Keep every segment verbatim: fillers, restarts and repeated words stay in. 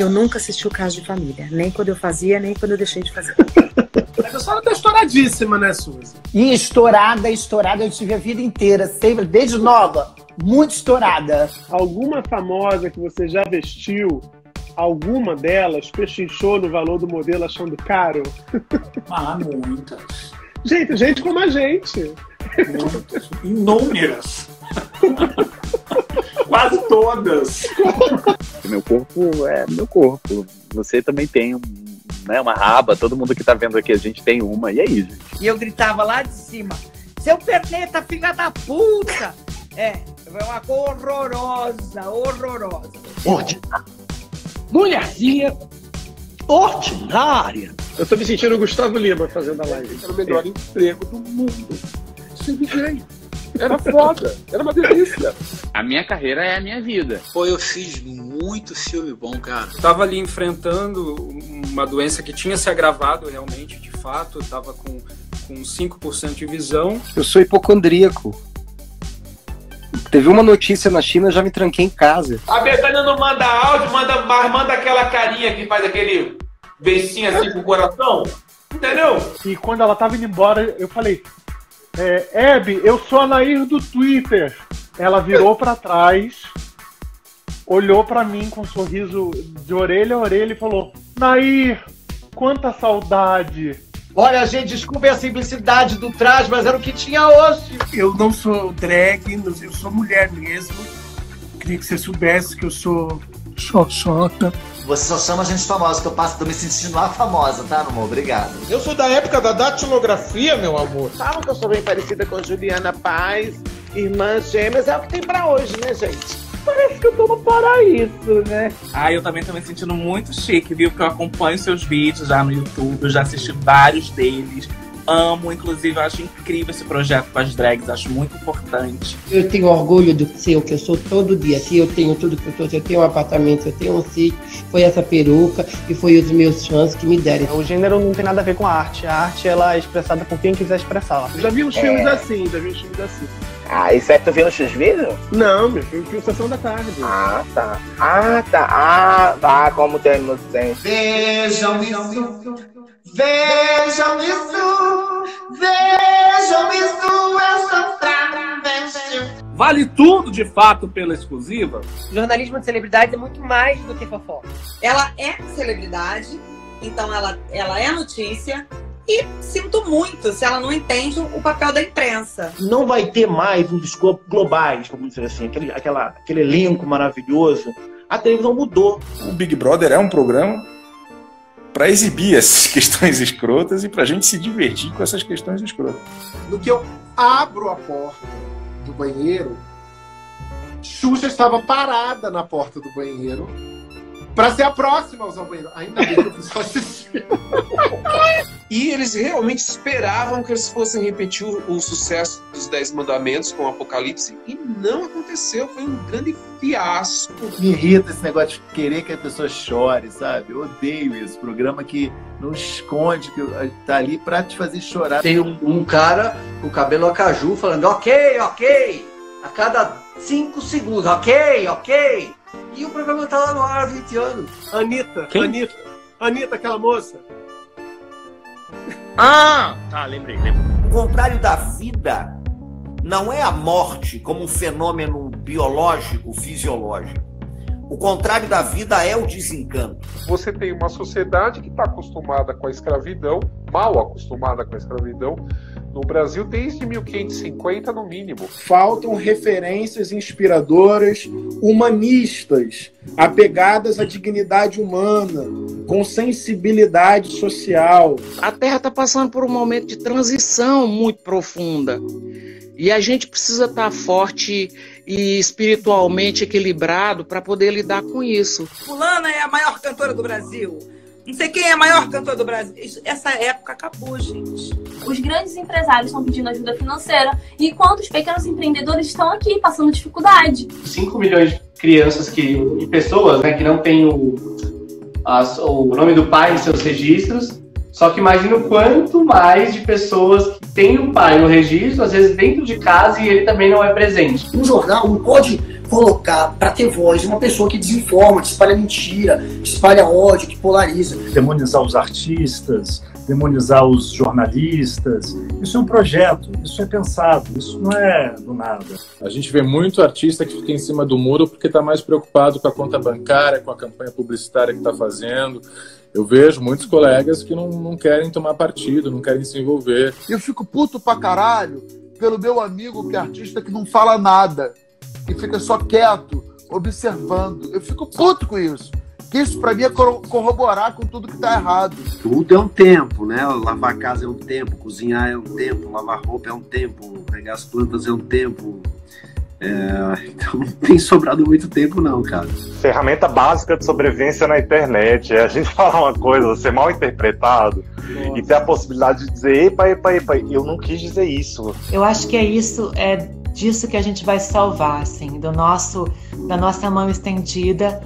Eu nunca assisti o Caso de Família, nem quando eu fazia, nem quando eu deixei de fazer. Mas a senhora tá estouradíssima, né, Suzy? E estourada, estourada, eu tive a vida inteira, sempre, desde nova, muito estourada. Alguma famosa que você já vestiu, alguma delas pechinchou no valor do modelo achando caro? Ah, muitas. Gente, gente como a gente. Muitas. Inúmeras. Quase todas. Meu corpo é meu corpo. Você também tem um, né, uma raba. Todo mundo que tá vendo aqui, a gente tem uma. E é isso. E eu gritava lá de cima: seu perneta, filha da puta! É, é uma cor horrorosa, horrorosa. Ordinária. Mulherzinha ordinária. Eu tô me sentindo o Gustavo Lima fazendo a live. Era o melhor é. emprego do mundo. Sempre ganho. Era foda, era uma delícia. A minha carreira é a minha vida. Pô, eu fiz muito filme bom, cara. Tava ali enfrentando uma doença que tinha se agravado realmente, de fato. Eu tava com, com cinco por cento de visão. Eu sou hipocondríaco. Teve uma notícia na China, eu já me tranquei em casa. A Betânia não manda áudio, manda, mas manda aquela carinha que faz aquele beicinho assim pro coração. Entendeu? E quando ela tava indo embora, eu falei... É, Hebe, eu sou a Nair do Twitter. Ela virou pra trás, olhou pra mim com um sorriso de orelha a orelha e falou: Nair, quanta saudade. Olha, gente, desculpe a simplicidade do traje, mas era o que tinha hoje. Eu não sou drag, eu sou mulher mesmo. Queria que você soubesse que eu sou xoxota. Você só chama gente famosa, que eu passo, tô me sentindo lá famosa, tá, amor? Obrigado. Eu sou da época da datilografia, meu amor. Falam que eu sou bem parecida com Juliana Paz, irmãs gêmeas, é o que tem pra hoje, né, gente? Parece que eu tô no paraíso, né? Ah, eu também tô me sentindo muito chique, viu? Porque eu acompanho seus vídeos já no YouTube, eu já assisti vários deles. Amo, inclusive, eu acho incrível esse projeto com as drags, acho muito importante. Eu tenho orgulho do seu, que eu sou todo dia, se eu tenho tudo que eu sou, se eu tenho um apartamento, se eu tenho um sítio, foi essa peruca e foi os meus fãs que me deram. O gênero não tem nada a ver com a arte, a arte ela é expressada por quem quiser expressá-la. Já vi uns é... filmes assim, já vi uns filmes assim. Ah, isso é que tu viu nos seus vídeos? Não, meu filho, viu Sessão da Tarde. Ah, tá. Ah, tá. Ah, tá, como tu é inocente. Vejam isso. Vejam isso, vejam isso, essa travesti. Vale tudo, de fato, pela exclusiva? O jornalismo de celebridades é muito mais do que fofoca. Ela é celebridade, então ela, ela é notícia. E sinto muito se ela não entende o papel da imprensa. Não vai ter mais um escopo globais, vamos dizer assim, aquele, aquela, aquele elenco maravilhoso. A televisão mudou. O Big Brother é um programa para exibir essas questões escrotas e para a gente se divertir com essas questões escrotas. No que eu abro a porta do banheiro, Xuxa estava parada na porta do banheiro para ser a próxima a usar o banheiro. Ainda bem que eu fiz só assistir. E eles realmente esperavam que eles fossem repetir o, o sucesso dos Dez Mandamentos com o Apocalipse e não aconteceu, foi um grande fiasco. Me irrita esse negócio de querer que a pessoa chore, sabe? Eu odeio esse programa que não esconde, que tá ali pra te fazer chorar. Tem um, um cara com o cabelo acaju falando ok, ok, a cada cinco segundos, ok, ok. E o programa tá lá no ar há vinte anos. Anitta, Quem? Anitta, Anitta, aquela moça. Ah, tá, lembrei, lembrei. O contrário da vida não é a morte como um fenômeno biológico, fisiológico. O contrário da vida é o desencanto. Você tem uma sociedade que está acostumada com a escravidão, mal acostumada com a escravidão, no Brasil desde mil quinhentos e cinquenta no mínimo. Faltam referências inspiradoras, humanistas, apegadas à dignidade humana, com sensibilidade social. A Terra está passando por um momento de transição muito profunda. E a gente precisa estar forte e espiritualmente equilibrado para poder lidar com isso. Fulana é a maior cantora do Brasil. Não sei quem é a maior cantora do Brasil. Essa época acabou, gente. Os grandes empresários estão pedindo ajuda financeira, enquanto os pequenos empreendedores estão aqui passando dificuldade. cinco milhões de crianças que, e pessoas, né, que não têm o, as, o nome do pai em seus registros, Só que imagina o quanto mais de pessoas que têm o pai no registro, às vezes dentro de casa, e ele também não é presente. Um jornal não pode colocar para ter voz uma pessoa que desinforma, que espalha mentira, que espalha ódio, que polariza. Demonizar os artistas, demonizar os jornalistas, isso é um projeto, isso é pensado, isso não é do nada. A gente vê muito artista que fica em cima do muro porque está mais preocupado com a conta bancária, com a campanha publicitária que está fazendo. Eu vejo muitos colegas que não, não querem tomar partido, não querem se envolver. Eu fico puto pra caralho pelo meu amigo que é artista que não fala nada, que fica só quieto, observando. Eu fico puto com isso. Isso para mim é corroborar com tudo que tá errado. Tudo é um tempo, né? Lavar a casa é um tempo, cozinhar é um tempo, lavar roupa é um tempo, regar as plantas é um tempo. É... Então não tem sobrado muito tempo não, cara. Ferramenta básica de sobrevivência na internet é a gente falar uma coisa, ser mal interpretado. Nossa. E ter a possibilidade de dizer, epa, epa, epa, eu não quis dizer isso. Eu acho que é isso, é disso que a gente vai salvar, assim, do nosso, da nossa mão estendida,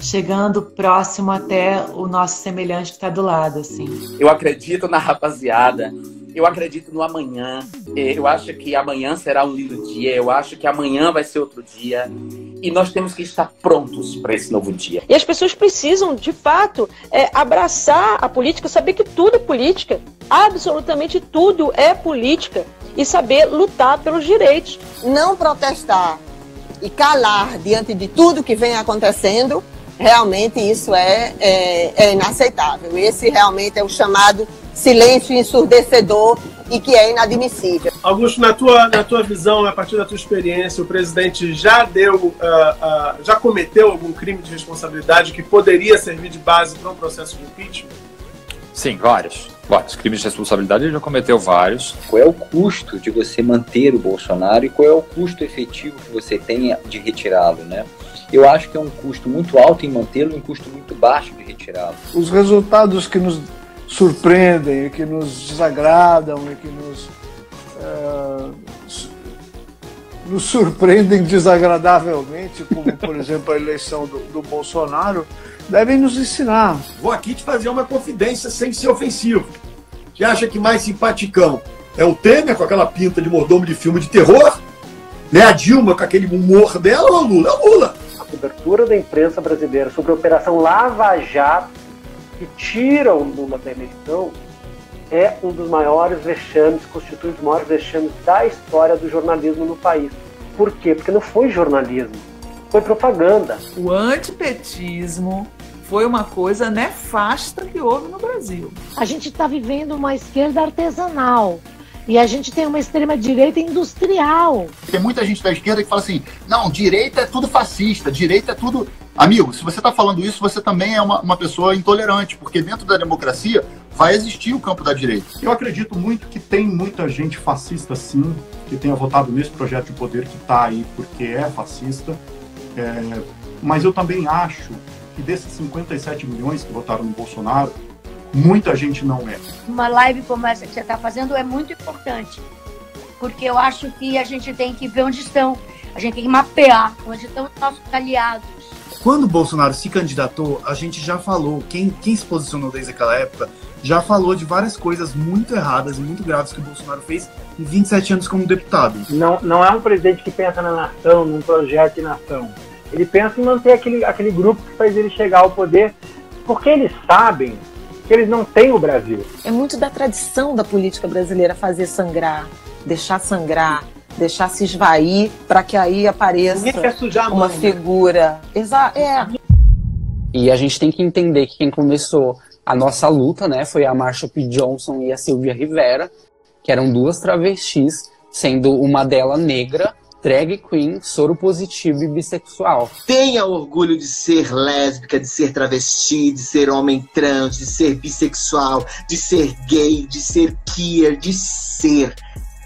chegando próximo até o nosso semelhante que está do lado, assim. Eu acredito na rapaziada, eu acredito no amanhã, eu acho que amanhã será um lindo dia, eu acho que amanhã vai ser outro dia, e nós temos que estar prontos para esse novo dia. E as pessoas precisam, de fato, é, abraçar a política, saber que tudo é política, absolutamente tudo é política, e saber lutar pelos direitos. Não protestar e calar diante de tudo que vem acontecendo, realmente isso é, é, é inaceitável. Esse realmente é o chamado silêncio ensurdecedor e que é inadmissível. Augusto, na tua, na tua visão, a partir da tua experiência, o presidente já deu, uh, uh, já cometeu algum crime de responsabilidade que poderia servir de base para um processo de impeachment? Sim, vários. Vários crimes de responsabilidade ele já cometeu vários. Qual é o custo de você manter o Bolsonaro e qual é o custo efetivo que você tem de retirá-lo, né? Eu acho que é um custo muito alto em mantê-lo e um custo muito baixo de retirá-lo. Os resultados que nos surpreendem, que nos desagradam e que nos, é, nos surpreendem desagradavelmente, como por exemplo a eleição do, do Bolsonaro, devem nos ensinar. Vou aqui te fazer uma confidência sem ser ofensivo. Você acha que mais simpaticão é o Temer, com aquela pinta de mordomo de filme de terror, né? A Dilma, com aquele humor dela, ou a Lula? A Lula! A cobertura da imprensa brasileira sobre a Operação Lava Jato, que tira o Lula da eleição, é um dos maiores vexames, constitui um dos maiores vexames da história do jornalismo no país. Por quê? Porque não foi jornalismo, foi propaganda. O antipetismo foi uma coisa nefasta que houve no Brasil. A gente está vivendo uma esquerda artesanal e a gente tem uma extrema-direita industrial. Tem muita gente da esquerda que fala assim, não, direita é tudo fascista, direita é tudo... Amigo, se você está falando isso, você também é uma, uma pessoa intolerante, porque dentro da democracia vai existir o campo da direita. Eu acredito muito que tem muita gente fascista, sim, que tenha votado nesse projeto de poder que está aí porque é fascista. É, mas eu também acho que desses cinquenta e sete milhões que votaram no Bolsonaro, muita gente não é. Uma live como essa que você está fazendo é muito importante, porque eu acho que a gente tem que ver onde estão, a gente tem que mapear onde estão os nossos aliados. Quando o Bolsonaro se candidatou, a gente já falou, quem, quem se posicionou desde aquela época, já falou de várias coisas muito erradas e muito graves que o Bolsonaro fez em vinte e sete anos como deputado. Não, não é um presidente que pensa na nação, num projeto de nação. Ele pensa em manter aquele, aquele grupo que faz ele chegar ao poder, porque eles sabem que eles não têm o Brasil. É muito da tradição da política brasileira fazer sangrar, deixar sangrar, deixar se esvair para que aí apareça uma figura. Exato, é. E a gente tem que entender que quem começou a nossa luta, né, foi a Marsha P. Johnson e a Silvia Rivera, que eram duas travestis, sendo uma delas negra, drag queen, soro positivo e bissexual. Tenha orgulho de ser lésbica, de ser travesti, de ser homem trans, de ser bissexual, de ser gay, de ser queer, de ser...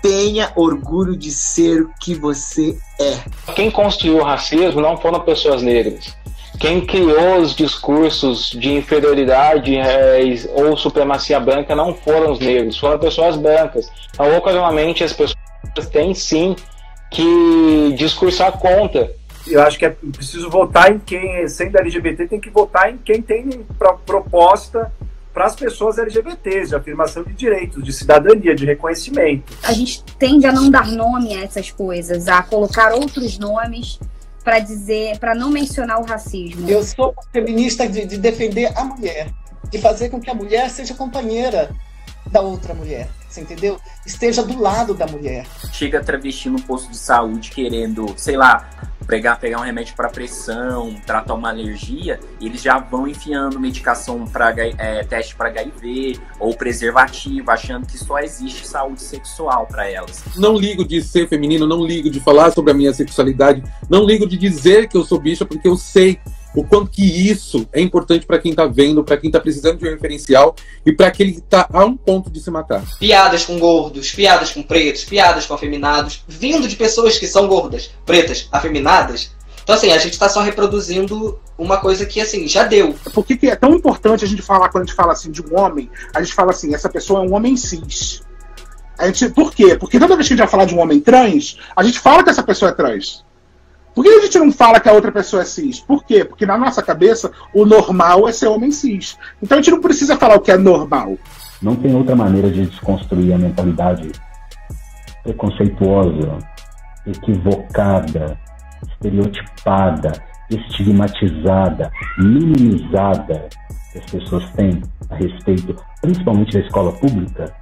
Tenha orgulho de ser o que você é. Quem construiu o racismo não foram pessoas negras. Quem criou os discursos de inferioridade é, ou supremacia branca não foram os negros, foram pessoas brancas. Então, ocasionalmente, as pessoas têm sim que discursar contra. Eu acho que é preciso votar em quem, sendo L G B T, tem que votar em quem tem proposta para as pessoas L G B T s, de afirmação de direitos, de cidadania, de reconhecimento. A gente tende a não dar nome a essas coisas, a colocar outros nomes para dizer, para não mencionar o racismo. Eu sou feminista de, de defender a mulher, de fazer com que a mulher seja companheira da outra mulher, você entendeu? Esteja do lado da mulher. Chega travesti no posto de saúde querendo, sei lá, pegar, pegar um remédio para pressão, tratar uma alergia, e eles já vão enfiando medicação para é, teste para H I V ou preservativo, achando que só existe saúde sexual para elas. Não ligo de ser feminino, não ligo de falar sobre a minha sexualidade, não ligo de dizer que eu sou bicha, porque eu sei o quanto que isso é importante para quem tá vendo, para quem tá precisando de um referencial e para aquele que tá a um ponto de se matar. Piadas com gordos, piadas com pretos, piadas com afeminados, vindo de pessoas que são gordas, pretas, afeminadas. Então, assim, a gente tá só reproduzindo uma coisa que, assim, já deu. Por que que é tão importante a gente falar, quando a gente fala, assim, de um homem, a gente fala assim, essa pessoa é um homem cis? A gente, por quê? Porque toda vez que a gente vai falar de um homem trans, a gente fala que essa pessoa é trans. Por que a gente não fala que a outra pessoa é cis? Por quê? Porque na nossa cabeça, o normal é ser homem cis. Então a gente não precisa falar o que é normal. Não tem outra maneira de desconstruir a mentalidade preconceituosa, equivocada, estereotipada, estigmatizada, minimizada que as pessoas têm a respeito, principalmente da escola pública.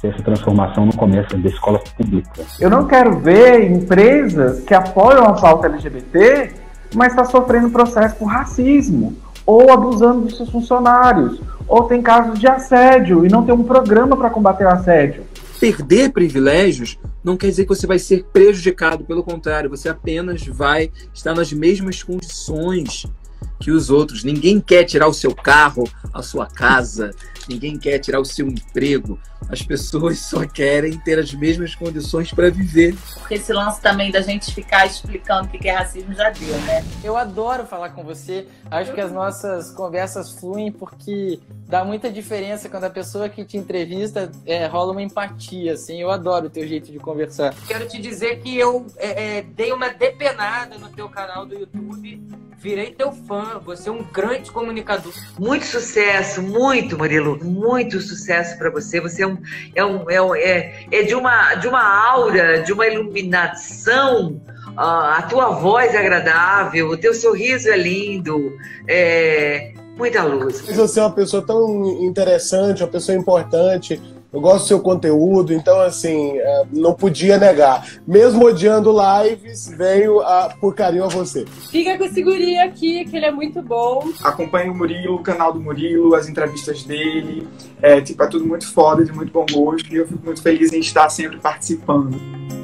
Essa transformação não começa da escola pública. Eu não quero ver empresas que apoiam a pauta L G B T, mas está sofrendo processo por racismo, ou abusando dos seus funcionários, ou tem casos de assédio e não tem um programa para combater o assédio. Perder privilégios não quer dizer que você vai ser prejudicado, pelo contrário, você apenas vai estar nas mesmas condições que os outros. Ninguém quer tirar o seu carro, a sua casa, ninguém quer tirar o seu emprego. As pessoas só querem ter as mesmas condições para viver. Porque esse lance também da gente ficar explicando o que é racismo já deu, né? Eu adoro falar com você. Acho que as nossas conversas fluem porque dá muita diferença quando a pessoa que te entrevista é, rola uma empatia, assim. Eu adoro o teu jeito de conversar. Quero te dizer que eu é, é, dei uma depenada no teu canal do YouTube. Virei teu fã, você é um grande comunicador. Muito sucesso, muito, Murilo, muito sucesso para você. Você é, um, é, um, é, um, é, é de, uma, de uma aura, de uma iluminação. Ah, a tua voz é agradável, o teu sorriso é lindo, é, muita luz. Você é uma pessoa tão interessante, uma pessoa importante. Eu gosto do seu conteúdo, então, assim, não podia negar. Mesmo odiando lives, veio a, por carinho a você. Fica com esse guri aqui, que ele é muito bom. Acompanhe o Murilo, o canal do Murilo, as entrevistas dele. É, tipo, é tudo muito foda, de muito bom gosto. E eu fico muito feliz em estar sempre participando.